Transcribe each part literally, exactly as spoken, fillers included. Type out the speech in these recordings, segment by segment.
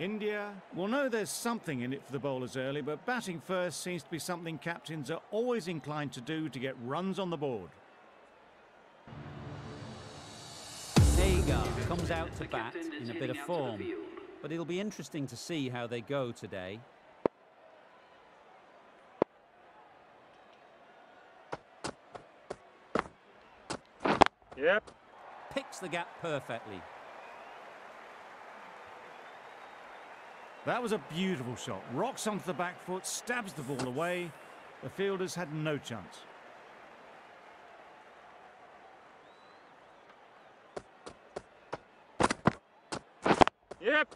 India will know there's something in it for the bowlers early, but batting first seems to be something captains are always inclined to do to get runs on the board. Degar comes out to bat in a bit of form, but it'll be interesting to see how they go today. Yep. Picks the gap perfectly. That was a beautiful shot. Rocks onto the back foot, stabs the ball away. The fielders had no chance. Yep.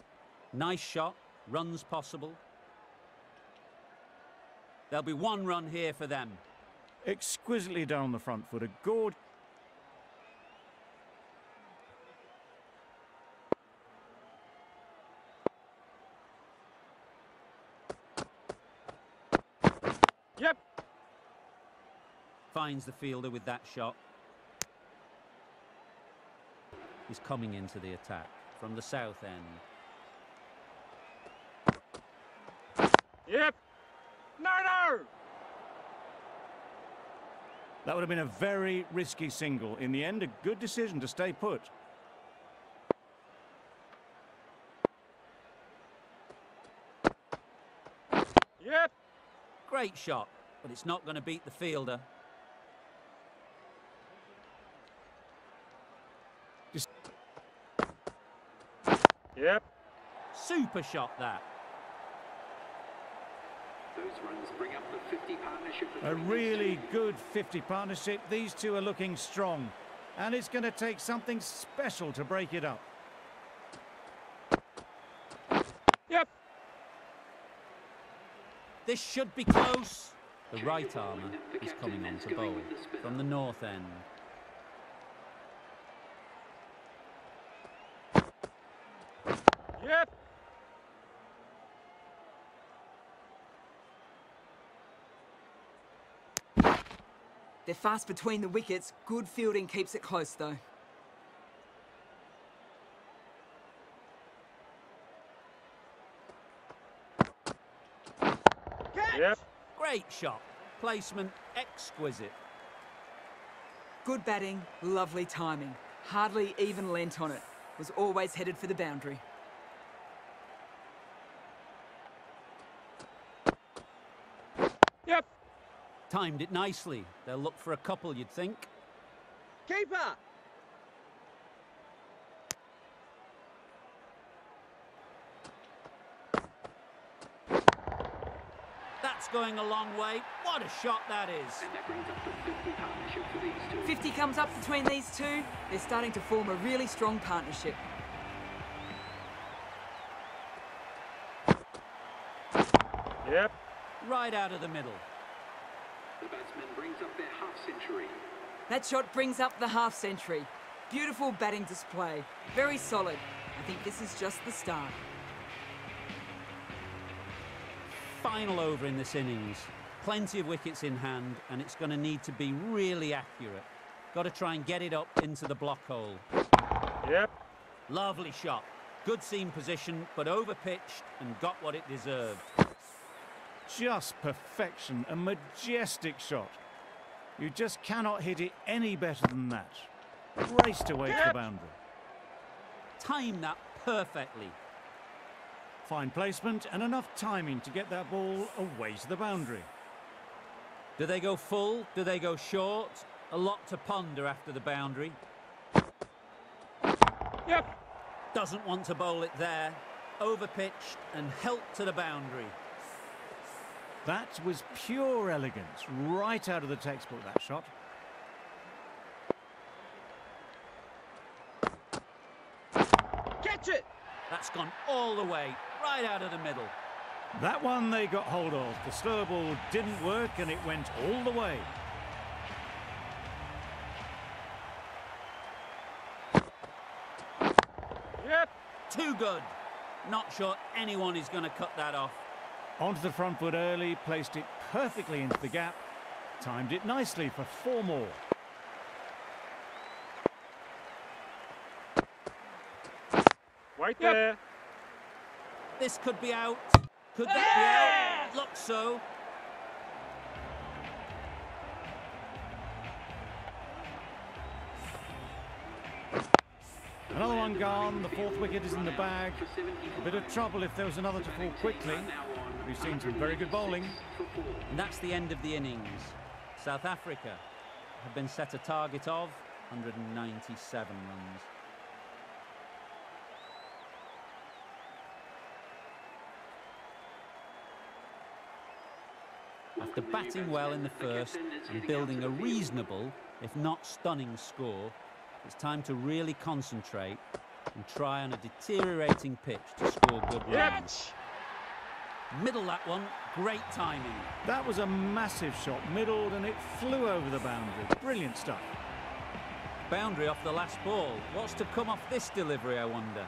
Nice shot. Runs possible. There'll be one run here for them. Exquisitely down the front foot. A gorge. Yep. Finds the fielder with that shot. He's coming into the attack from the south end. Yep. No, no. That would have been a very risky single. In the end, a good decision to stay put. Yep. Great shot, but it's not going to beat the fielder. Just... Yep. Super shot that. Those runs bring up the fifty partnership. A really good fifty partnership. These two are looking strong, and it's going to take something special to break it up. This should be close. The right armour is coming on to bowl from the north end. Yep. They're fast between the wickets. Good fielding keeps it close, though. Yep. Great shot. Placement exquisite. Good batting, lovely timing. Hardly even lent on it. Was always headed for the boundary. Yep. Timed it nicely. They'll look for a couple, you'd think. Keeper! Going a long way. What a shot that is. And that brings up the fifty partnership for these two. fifty comes up between these two. They're starting to form a really strong partnership. Yep. Right out of the middle. The batsman brings up their half century. That shot brings up the half century. Beautiful batting display. Very solid. I think this is just the start. Final over in this innings. Plenty of wickets in hand, and it's going to need to be really accurate. Got to try and get it up into the block hole. Yep. Lovely shot. Good seam position, but over-pitched and got what it deserved. Just perfection. A majestic shot. You just cannot hit it any better than that. Raced away to the boundary. Timed that perfectly. Fine placement and enough timing to get that ball away to the boundary. Do they go full? Do they go short? A lot to ponder after the boundary. Yep. Doesn't want to bowl it there. Overpitched and helped to the boundary. That was pure elegance. Right out of the textbook, that shot. Catch it! That's gone all the way, right out of the middle. That one they got hold of. The slow ball didn't work, and it went all the way. Yep. Too good. Not sure anyone is going to cut that off. Onto the front foot early, placed it perfectly into the gap. Timed it nicely for four more. Right there. Yep. This could be out. Could that be out? Looks so. Another one gone, the fourth wicket is in the bag. A bit of trouble if there was another to fall quickly. We've seen some very good bowling. And that's the end of the innings. South Africa have been set a target of one hundred ninety-seven runs. After batting well in the first and building a reasonable, if not stunning score, it's time to really concentrate and try on a deteriorating pitch to score good runs. Middle that one, great timing. That was a massive shot, middled, and it flew over the boundary. Brilliant stuff. Boundary off the last ball. What's to come off this delivery, I wonder?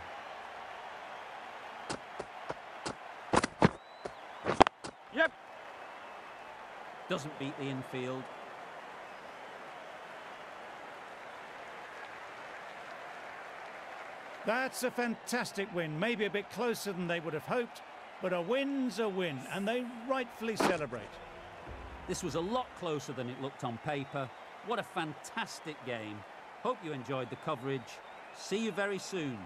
Yep. Doesn't beat the infield. That's a fantastic win, maybe a bit closer than they would have hoped, but a win's a win, and they rightfully celebrate. This was a lot closer than it looked on paper. What a fantastic game. Hope you enjoyed the coverage. See you very soon.